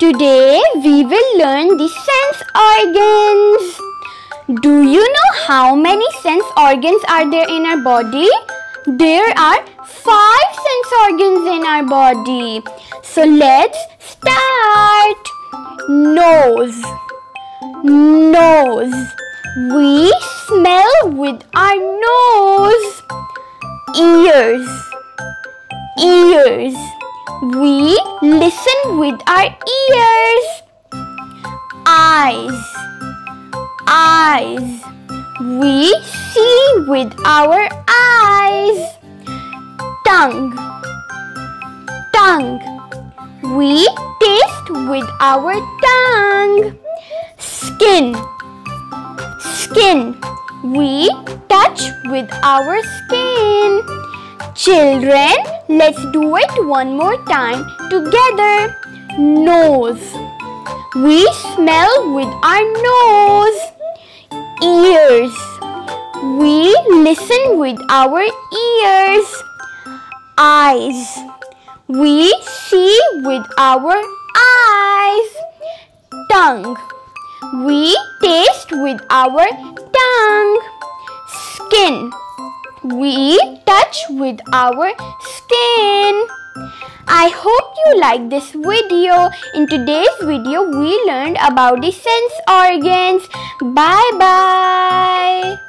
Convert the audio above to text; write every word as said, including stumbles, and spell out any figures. Today we will learn the sense organs. Do you know how many sense organs are there in our body? There are five sense organs in our body. So let's start. Nose. Nose. We smell with our nose. Ears. Ears. We listen with our ears. Eyes. Eyes. We see with our eyes. Tongue. Tongue. We taste with our tongue. Skin. Skin. We touch with our skin. Children, let's do it one more time together. Nose. We smell with our nose. Ears. We listen with our ears. Eyes. We see with our eyes. Tongue. We taste with our tongue. Skin. We touch with our skin. I hope you like this video. In today's video, we learned about the sense organs. Bye-bye.